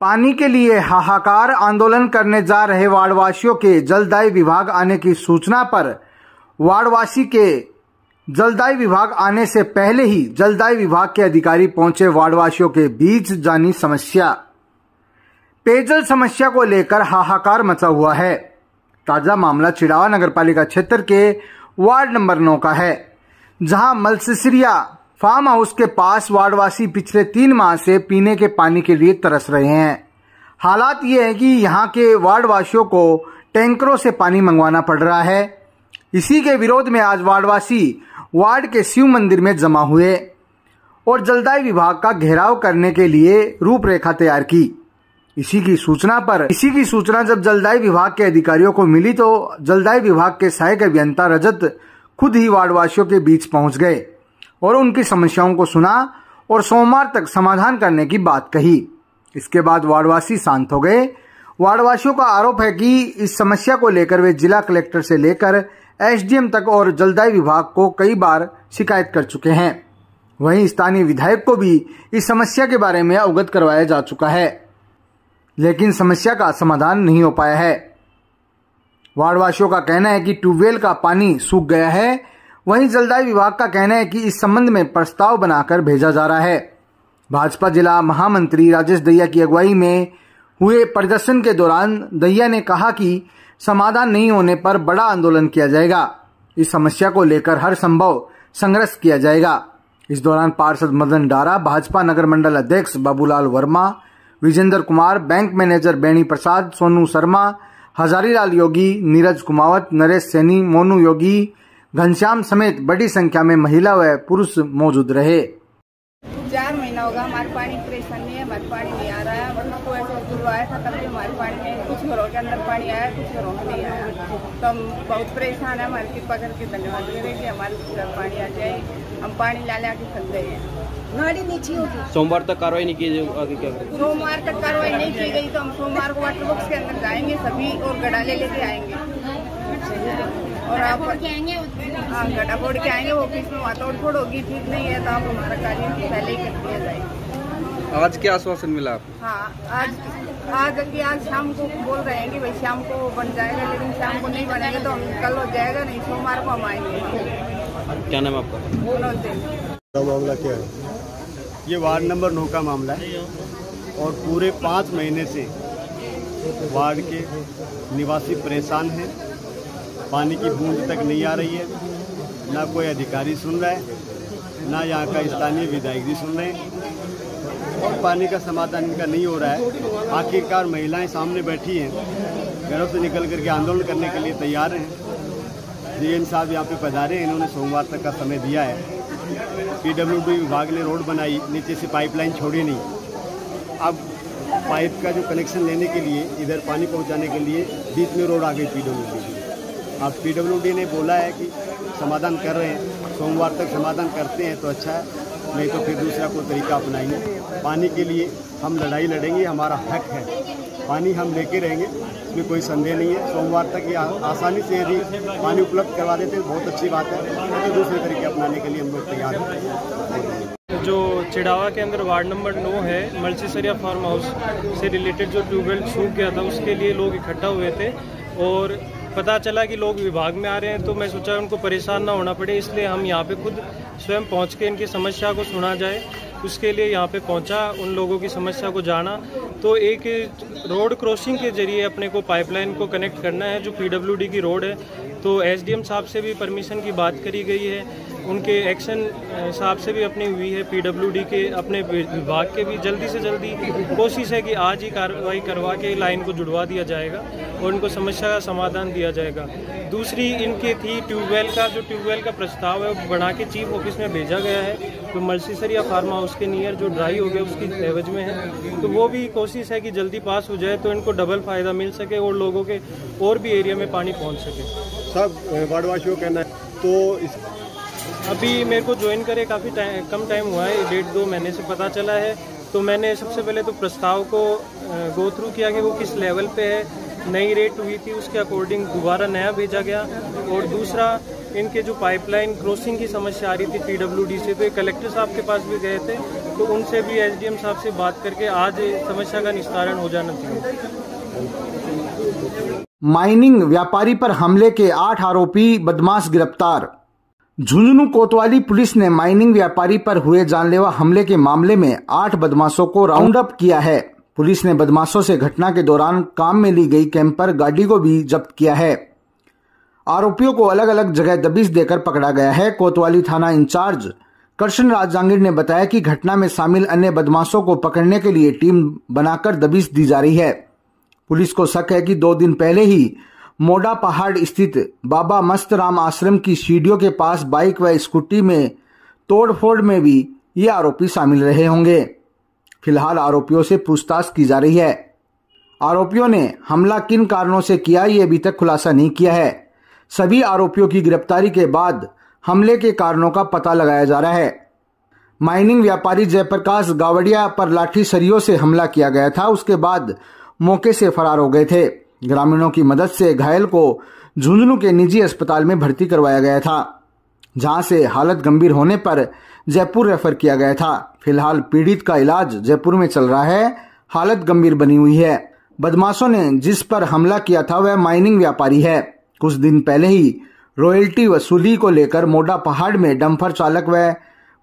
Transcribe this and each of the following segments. पानी के लिए हाहाकार आंदोलन करने जा रहे वार्डवासियों के जलदाय विभाग आने की सूचना पर वार्डवासी के जलदाय विभाग आने से पहले ही जलदाय विभाग के अधिकारी पहुंचे वार्डवासियों के बीच जानी समस्या। पेयजल समस्या को लेकर हाहाकार मचा हुआ है। ताजा मामला चिड़ावा नगरपालिका क्षेत्र के वार्ड नंबर 9 का है, जहां मल्सरिया फार्म हाउस के पास वार्डवासी पिछले 3 माह से पीने के पानी के लिए तरस रहे हैं। हालात ये है कि यहाँ के वार्डवासियों को टैंकरों से पानी मंगवाना पड़ रहा है। इसी के विरोध में आज वार्डवासी वार्ड के शिव मंदिर में जमा हुए और जलदाय विभाग का घेराव करने के लिए रूपरेखा तैयार की। इसी की सूचना जब जलदाय विभाग के अधिकारियों को मिली तो जलदाय विभाग के सहायक अभियंता रजत खुद ही वार्डवासियों के बीच पहुंच गए और उनकी समस्याओं को सुना और सोमवार तक समाधान करने की बात कही। इसके बाद वार्डवासी शांत हो गए। वार्डवासियों का आरोप है कि इस समस्या को लेकर वे जिला कलेक्टर से लेकर एसडीएम तक और जलदाय विभाग को कई बार शिकायत कर चुके हैं। वहीं स्थानीय विधायक को भी इस समस्या के बारे में अवगत करवाया जा चुका है, लेकिन समस्या का समाधान नहीं हो पाया है। वार्डवासियों का कहना है कि ट्यूबवेल का पानी सूख गया है। वहीं जलदाय विभाग का कहना है कि इस संबंध में प्रस्ताव बनाकर भेजा जा रहा है। भाजपा जिला महामंत्री राजेश दैया की अगुवाई में हुए प्रदर्शन के दौरान दैया ने कहा कि समाधान नहीं होने पर बड़ा आंदोलन किया जाएगा। इस समस्या को लेकर हर संभव संघर्ष किया जाएगा। इस दौरान पार्षद मदन डारा, भाजपा नगर मंडल अध्यक्ष बाबूलाल वर्मा, विजेंद्र कुमार, बैंक मैनेजर बेणी प्रसाद, सोनू शर्मा, हजारीलाल योगी, नीरज कुमावत, नरेश सैनी, मोनू योगी, घनश्याम समेत बड़ी संख्या में महिला व पुरुष मौजूद रहे। 4 महीना होगा हमारे पानी परेशानी है, हमारे पानी नहीं आ रहा है। वरना कोई ऐसा आया था तब भी हमारे पानी में कुछ घरों के अंदर पानी आया, कुछ घरों में नहीं आया। तो हम बहुत परेशान है। हमारी कृपा करके धन्यवाद दे रहे कि हमारे घर पानी आ जाए। हम पानी ला ला के फंस गए हैं, नाड़ी नीचे होगी। सोमवार तक कार्रवाई नहीं की जाएगी। सोमवार तक कार्रवाई नहीं की गई तो हम सोमवार को वाटर बॉक्स के अंदर जाएंगे सभी और गड्ढा ले लेके आएंगे और आप आएंगे। हाँ, गड्ढा फोड़ के आएंगे। वो बीच में वातावरण फोड़ होगी, ठीक नहीं है तो आप हमारा कार्य पहले ही कर दिया जाएगा। आज क्या आश्वासन मिला आप? हाँ, आज शाम को बोल रहे हैं कि भाई शाम को बन जाएगा, लेकिन शाम को नहीं बनेगा तो हम कल हो जाएगा, नहीं सोमवार को हम आएंगे। क्या नाम आपका? बोलो। मामला क्या है? ये वार्ड नंबर 9 का मामला है और पूरे 5 महीने से वार्ड के निवासी परेशान हैं। पानी की बूंद तक नहीं आ रही है, ना कोई अधिकारी सुन रहा है, ना यहाँ का स्थानीय विधायक जी सुन रहे हैं और पानी का समाधान इनका नहीं हो रहा है। आखिरकार महिलाएं सामने बैठी हैं, घरों से निकल करके आंदोलन करने के लिए तैयार हैं। DN साहब यहाँ पे पधारे, इन्होंने सोमवार तक का समय दिया है। PWD विभाग ने रोड बनाई, नीचे से पाइपलाइन छोड़ी नहीं। अब पाइप का जो कनेक्शन लेने के लिए इधर पानी पहुंचाने के लिए बीच में रोड आ गई PWD की। अब PWD ने बोला है कि समाधान कर रहे हैं, सोमवार तक समाधान करते हैं तो अच्छा है, नहीं तो फिर दूसरा कोई तरीका अपनाएंगे। पानी के लिए हम लड़ाई लड़ेंगे, हमारा हक है, पानी हम लेके रहेंगे, इसमें कोई संदेह नहीं है। सोमवार तक ये आसानी से यदि पानी उपलब्ध करवा देते हैं बहुत अच्छी बात है, तो दूसरे तरीके अपनाने के लिए हम लोग तैयार हैं। जो चिड़ावा के अंदर वार्ड नंबर 9 है, मल्सीसरिया फार्म हाउस से रिलेटेड जो ट्यूबवेल सूख गया था उसके लिए लोग इकट्ठा हुए थे और पता चला कि लोग विभाग में आ रहे हैं, तो मैं सोचा उनको परेशान ना होना पड़े, इसलिए हम यहाँ पे खुद स्वयं पहुँच के इनकी समस्या को सुना जाए, उसके लिए यहाँ पे पहुँचा, उन लोगों की समस्या को जाना। तो एक रोड क्रॉसिंग के जरिए अपने को पाइपलाइन को कनेक्ट करना है जो PWD की रोड है। तो SDM साहब से भी परमिशन की बात करी गई है, उनके एक्शन साहब से भी अपनी हुई है। PWD के अपने विभाग के भी जल्दी से जल्दी कोशिश है कि आज ही कार्रवाई करवा के लाइन को जुड़वा दिया जाएगा और इनको समस्या का समाधान दिया जाएगा। दूसरी इनके थी ट्यूबवेल का प्रस्ताव है बना के चीफ ऑफिस में भेजा गया है, तो मल्सीसरिया फार्म हाउस के नियर जो ड्राई हो गया उसकी एवज में है, तो वो भी कोशिश है कि जल्दी पास हो जाए तो इनको डबल फायदा मिल सके और लोगों के और भी एरिया में पानी पहुँच सके। सब वार्डवासियों का कहना है तो अभी मेरे को ज्वाइन करे काफ़ी कम टाइम हुआ है, 1.5-2 महीने से पता चला है। तो मैंने सबसे पहले तो प्रस्ताव को गो थ्रू किया कि वो किस लेवल पे है, नई रेट हुई थी उसके अकॉर्डिंग दोबारा नया भेजा गया। और दूसरा इनके जो पाइपलाइन क्रॉसिंग की समस्या आ रही थी पीडब्ल्यूडी से, तो ये कलेक्टर साहब के पास भी गए थे, तो उनसे भी एसडीएम साहब से बात करके आज समस्या का निस्तारण हो जाना चाहिए। माइनिंग व्यापारी पर हमले के 8 आरोपी बदमाश गिरफ्तार। झुंझुनू कोतवाली पुलिस ने माइनिंग व्यापारी पर हुए जानलेवा हमले के मामले में 8 बदमाशों को राउंड अप किया है। पुलिस ने बदमाशों से घटना के दौरान काम में ली गई कैंपर गाड़ी को भी जब्त किया है। आरोपियों को अलग अलग जगह दबिश देकर पकड़ा गया है। कोतवाली थाना इंचार्ज कृष्णराज जांगिर ने बताया कि घटना में शामिल अन्य बदमाशों को पकड़ने के लिए टीम बनाकर दबिश दी जा रही है। पुलिस को शक है कि 2 दिन पहले ही मोड़ा पहाड़ स्थित बाबा मस्त राम आश्रम की सीढ़ियों के पास बाइक व स्कूटी में तोड़फोड़ में भी ये आरोपी शामिल रहे होंगे। फिलहाल आरोपियों से पूछताछ की जा रही है। आरोपियों ने हमला किन कारणों से किया ये अभी तक खुलासा नहीं किया है। सभी आरोपियों की गिरफ्तारी के बाद हमले के कारणों का पता लगाया जा रहा है। माइनिंग व्यापारी जयप्रकाश गावड़िया पर लाठी सरियों से हमला किया गया था, उसके बाद मौके से फरार हो गए थे। ग्रामीणों की मदद से घायल को झुंझुनू के निजी अस्पताल में भर्ती करवाया गया था, जहां से हालत गंभीर होने पर जयपुर रेफर किया गया था। फिलहाल पीड़ित का इलाज जयपुर में चल रहा है, हालत गंभीर बनी हुई है। बदमाशों ने जिस पर हमला किया था वह माइनिंग व्यापारी है। कुछ दिन पहले ही रॉयल्टी वसूली को लेकर मोड़ा पहाड़ में डंपर चालक व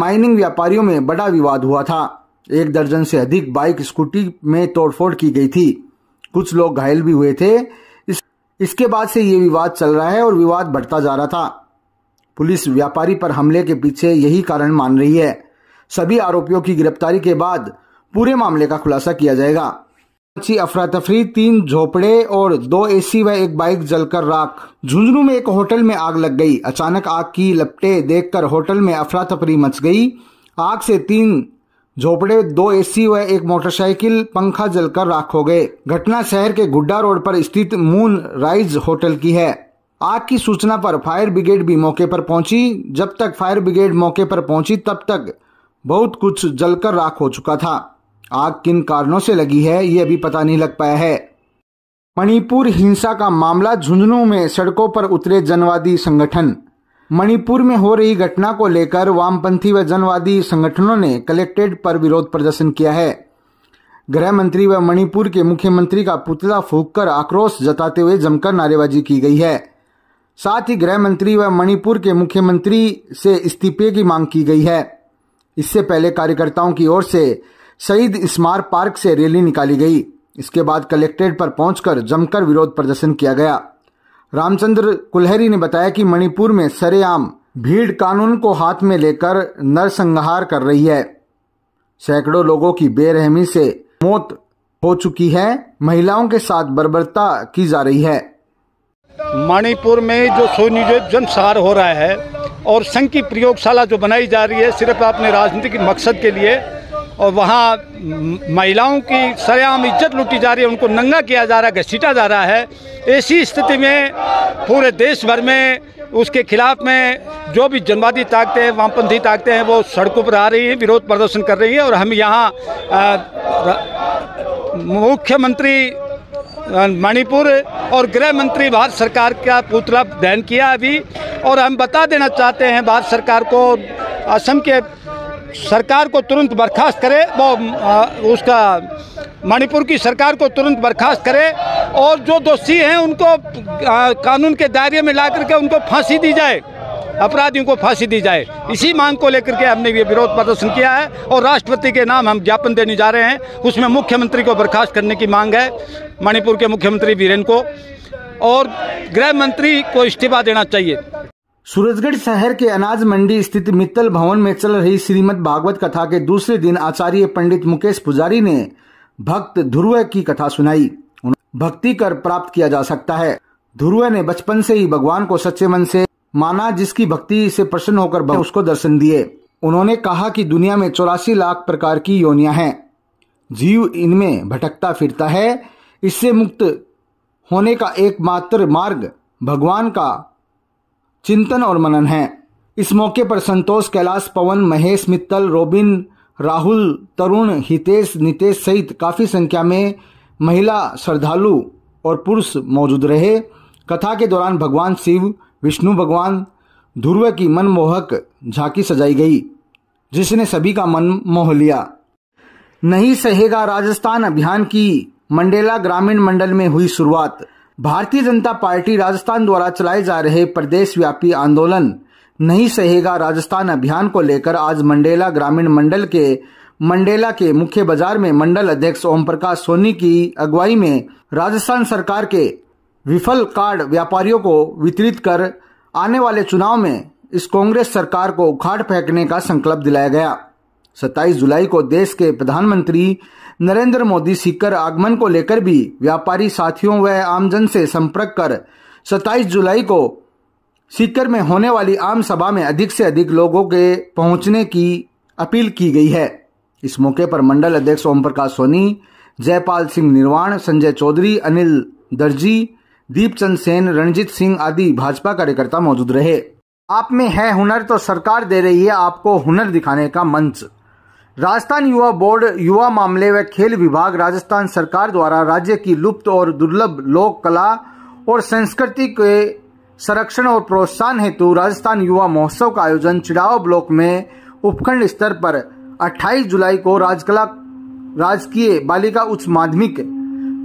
माइनिंग व्यापारियों में बड़ा विवाद हुआ था। 1 दर्जन से अधिक बाइक स्कूटी में तोड़फोड़ की गई थी, कुछ लोग घायल भी हुए थे। इसके बाद से ये विवाद चल रहा है और विवाद बढ़ता जा रहा था। पुलिस व्यापारी पर हमले के पीछे यही कारण मान रही है। सभी आरोपियों की गिरफ्तारी के बाद पूरे मामले का खुलासा किया जाएगा। अच्छी अफरा तफरी, 3 झोपड़े और 2 एसी व 1 बाइक जलकर राख। झुंझुनू में एक होटल में आग लग गई। अचानक आग की लपटें देखकर होटल में अफरा तफरी मच गई। आग से 3 झोपड़े, 2 एसी व 1 मोटरसाइकिल, पंखा जलकर राख हो गए। घटना शहर के गुड्डा रोड पर स्थित मून राइज होटल की है। आग की सूचना पर फायर ब्रिगेड भी मौके पर पहुंची। जब तक फायर ब्रिगेड मौके पर पहुंची तब तक बहुत कुछ जलकर राख हो चुका था। आग किन कारणों से लगी है ये अभी पता नहीं लग पाया है। मणिपुर हिंसा का मामला। झुंझुनू में सड़कों पर उतरे जनवादी संगठन। मणिपुर में हो रही घटना को लेकर वामपंथी व जनवादी संगठनों ने कलेक्ट्रेट पर विरोध प्रदर्शन किया है। गृह मंत्री व मणिपुर के मुख्यमंत्री का पुतला फूंककर आक्रोश जताते हुए जमकर नारेबाजी की गई है। साथ ही गृह मंत्री व मणिपुर के मुख्यमंत्री से इस्तीफे की मांग की गई है। इससे पहले कार्यकर्ताओं की ओर से शहीद स्मारक पार्क से रैली निकाली गई। इसके बाद कलेक्ट्रेट पर पहुंचकर जमकर विरोध प्रदर्शन किया गया। रामचंद्र कुलहरी ने बताया कि मणिपुर में सरेआम भीड़ कानून को हाथ में लेकर नरसंहार कर रही है। सैकड़ों लोगों की बेरहमी से मौत हो चुकी है, महिलाओं के साथ बर्बरता की जा रही है। मणिपुर में जो सुनियोजित जनसंहार हो रहा है और संघ की प्रयोगशाला जो बनाई जा रही है सिर्फ अपने राजनीतिक मकसद के लिए, और वहाँ महिलाओं की सरेआम इज्जत लूटी जा रही है, उनको नंगा किया जा रहा है, घसीटा जा रहा है। ऐसी स्थिति में पूरे देश भर में उसके खिलाफ में जो भी जनवादी ताकतें हैं, वामपंथी ताकतें हैं, वो सड़कों पर आ रही हैं, विरोध प्रदर्शन कर रही हैं। और हम यहाँ मुख्यमंत्री मणिपुर और गृह मंत्री भारत सरकार का पुतला दहन किया अभी। और हम बता देना चाहते हैं भारत सरकार को, असम के सरकार को तुरंत बर्खास्त करे, वो उसका मणिपुर की सरकार को तुरंत बर्खास्त करे और जो दोषी हैं उनको कानून के दायरे में ला करके उनको फांसी दी जाए, अपराधियों को फांसी दी जाए। इसी मांग को लेकर के हमने ये विरोध प्रदर्शन किया है और राष्ट्रपति के नाम हम ज्ञापन देने जा रहे हैं। उसमें मुख्यमंत्री को बर्खास्त करने की मांग है, मणिपुर के मुख्यमंत्री बीरेन को, और गृह मंत्री को इस्तीफा देना चाहिए। सूरजगढ़ शहर के अनाज मंडी स्थित मित्तल भवन में चल रही श्रीमद् भागवत कथा के दूसरे दिन आचार्य पंडित मुकेश पुजारी ने भक्त ध्रुव की कथा सुनाई। भक्ति कर प्राप्त किया जा सकता है। ध्रुव ने बचपन से ही भगवान को सच्चे मन से माना, जिसकी भक्ति से प्रसन्न होकर उसको दर्शन दिए। उन्होंने कहा कि दुनिया में 84 लाख प्रकार की योनियां हैं, जीव इनमें भटकता फिरता है। इससे मुक्त होने का एकमात्र मार्ग भगवान का चिंतन और मनन है। इस मौके पर संतोष, कैलाश, पवन, महेश, मित्तल, रोबिन, राहुल, तरुण, हितेश, नितेश सहित काफी संख्या में महिला श्रद्धालु और पुरुष मौजूद रहे। कथा के दौरान भगवान शिव, विष्णु भगवान, ध्रुव की मनमोहक झांकी सजाई गई जिसने सभी का मन मोह लिया। नहीं सहेगा राजस्थान अभियान की मंडेला ग्रामीण मंडल में हुई शुरुआत। भारतीय जनता पार्टी राजस्थान द्वारा चलाए जा रहे प्रदेशव्यापी आंदोलन नहीं सहेगा राजस्थान अभियान को लेकर आज मंडेला ग्रामीण मंडल के मंडेला के मुख्य बाजार में मंडल अध्यक्ष ओम प्रकाश सोनी की अगुवाई में राजस्थान सरकार के विफल कार्ड व्यापारियों को वितरित कर आने वाले चुनाव में इस कांग्रेस सरकार को उखाड़ फेंकने का संकल्प दिलाया गया। 27 जुलाई को देश के प्रधानमंत्री नरेंद्र मोदी सीकर आगमन को लेकर भी व्यापारी साथियों व आमजन से संपर्क कर 27 जुलाई को सीकर में होने वाली आम सभा में अधिक से अधिक लोगों के पहुंचने की अपील की गई है। इस मौके पर मंडल अध्यक्ष ओम प्रकाश सोनी, जयपाल सिंह निर्वाण, संजय चौधरी, अनिल दर्जी, दीपचंद सेन, रणजीत सिंह आदि भाजपा कार्यकर्ता मौजूद रहे। आप में है हुनर तो सरकार दे रही है आपको हुनर दिखाने का मंच। राजस्थान युवा बोर्ड युवा मामले व खेल विभाग राजस्थान सरकार द्वारा राज्य की लुप्त और दुर्लभ लोक कला और संस्कृति के संरक्षण और प्रोत्साहन हेतु राजस्थान युवा महोत्सव का आयोजन चिड़ावा ब्लॉक में उपखंड स्तर पर 28 जुलाई को राजकला राजकीय बालिका उच्च माध्यमिक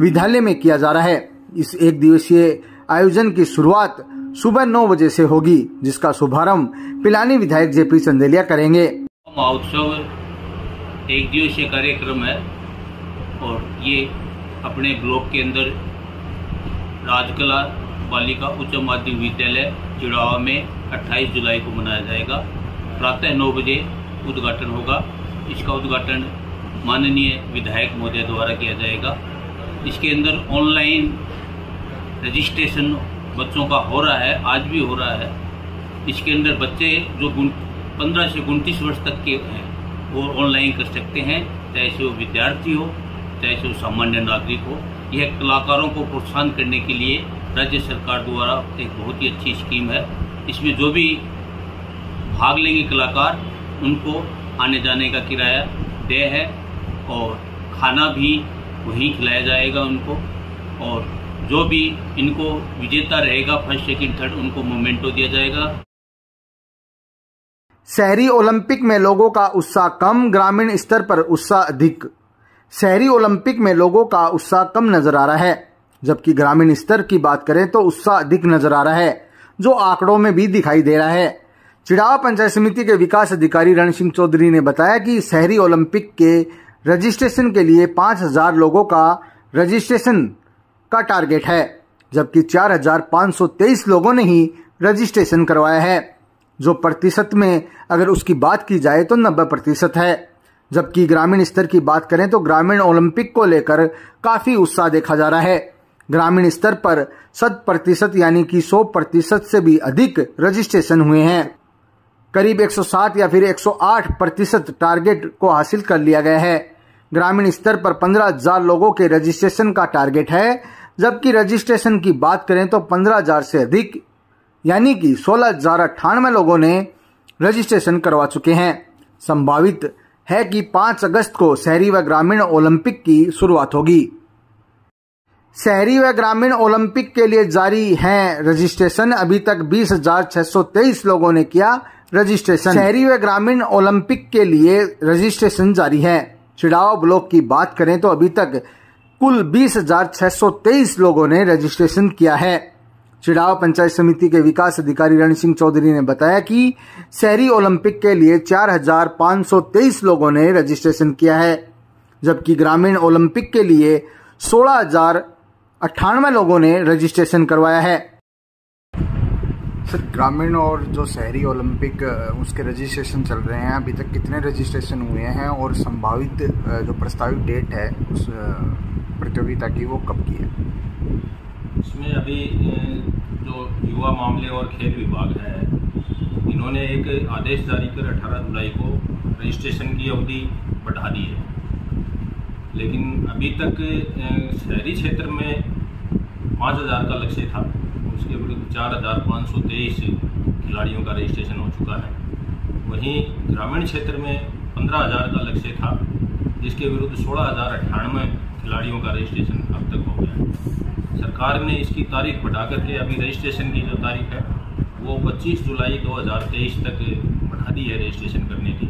विद्यालय में किया जा रहा है। इस एक दिवसीय आयोजन की शुरुआत सुबह 9 बजे से होगी जिसका शुभारंभ पिलानी विधायक जेपी चंदेलिया करेंगे। महोत्सव एक दिवसीय कार्यक्रम है और ये अपने ब्लॉक के अंदर राजकला बालिका उच्च माध्यमिक विद्यालय चिड़ावा में 28 जुलाई को मनाया जाएगा। प्रातः 9 बजे उद्घाटन होगा। इसका उद्घाटन माननीय विधायक महोदय द्वारा किया जाएगा। इसके अंदर ऑनलाइन रजिस्ट्रेशन बच्चों का हो रहा है, आज भी हो रहा है। इसके अंदर बच्चे जो 15 से 29 वर्ष तक के हैं वो ऑनलाइन कर सकते हैं, चाहे से वो विद्यार्थी हो चाहे से वो सामान्य नागरिक हो। यह कलाकारों को प्रोत्साहन करने के लिए राज्य सरकार द्वारा एक बहुत ही अच्छी स्कीम है। इसमें जो भी भाग लेंगे कलाकार उनको आने जाने का किराया देय है और खाना भी वहीं खिलाया जाएगा उनको, और जो भी इनको विजेता रहेगा फर्स्ट सेकंड थर्ड उनको मोमेंटो दिया जाएगा। शहरी ओलंपिक में लोगों का उत्साह कम, ग्रामीण स्तर पर उत्साह अधिक। शहरी ओलंपिक में लोगों का उत्साह कम नजर आ रहा है जबकि ग्रामीण स्तर की बात करें तो उत्साह अधिक नजर आ रहा है जो आंकड़ों में भी दिखाई दे रहा है। चिड़ावा पंचायत समिति के विकास अधिकारी रण सिंह चौधरी ने बताया कि शहरी ओलंपिक के रजिस्ट्रेशन के लिए 5,000 लोगों का रजिस्ट्रेशन का टारगेट है जबकि 4,523 लोगों ने ही रजिस्ट्रेशन करवाया है, जो प्रतिशत में अगर उसकी बात की जाए तो 90% है। जबकि ग्रामीण स्तर की बात करें तो ग्रामीण ओलंपिक को लेकर काफी उत्साह देखा जा रहा है। ग्रामीण स्तर पर 100% यानी कि 100% से भी अधिक रजिस्ट्रेशन हुए हैं। करीब 107 या फिर 108% टारगेट को हासिल कर लिया गया है। ग्रामीण स्तर पर 15,000 लोगों के रजिस्ट्रेशन का टारगेट है जबकि रजिस्ट्रेशन की बात करें तो 15,000 से अधिक यानी कि 16,098 लोगों ने रजिस्ट्रेशन करवा चुके हैं। संभावित है कि 5 अगस्त को शहरी व ग्रामीण ओलंपिक की शुरुआत होगी। शहरी व ग्रामीण ओलंपिक के लिए जारी है रजिस्ट्रेशन, अभी तक 20,623 लोगों ने किया रजिस्ट्रेशन। शहरी व ग्रामीण ओलंपिक के लिए रजिस्ट्रेशन जारी है। चिड़ावा ब्लॉक की बात करें तो अभी तक कुल 20,623 लोगों ने रजिस्ट्रेशन किया है। चिड़ावा पंचायत समिति के विकास अधिकारी रण सिंह चौधरी ने बताया कि शहरी ओलंपिक के लिए 4,523 लोगों ने रजिस्ट्रेशन किया है जबकि ग्रामीण ओलंपिक के लिए 16,098 लोगों ने रजिस्ट्रेशन करवाया है। सर, ग्रामीण और जो शहरी ओलंपिक उसके रजिस्ट्रेशन चल रहे हैं, अभी तक कितने रजिस्ट्रेशन हुए हैं और संभावित जो प्रस्तावित डेट है उस प्रतियोगिता की वो कब की है? इसमें अभी जो युवा मामले और खेल विभाग है इन्होंने एक आदेश जारी कर 18 जुलाई को रजिस्ट्रेशन की अवधि बढ़ा दी है, लेकिन अभी तक शहरी क्षेत्र में 5,000 का लक्ष्य था, उसके विरुद्ध 4,523 खिलाड़ियों का रजिस्ट्रेशन हो चुका है। वहीं ग्रामीण क्षेत्र में 15,000 का लक्ष्य था जिसके विरुद्ध 16,098 खिलाड़ियों का रजिस्ट्रेशन अब तक हो गया है। सरकार ने इसकी तारीख बढ़ा करके अभी रजिस्ट्रेशन की जो तारीख है वो 25 जुलाई 2023 तक बढ़ा दी है रजिस्ट्रेशन करने की,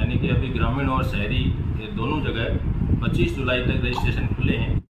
यानी कि अभी ग्रामीण और शहरी दोनों जगह 25 जुलाई तक रजिस्ट्रेशन खुले हैं।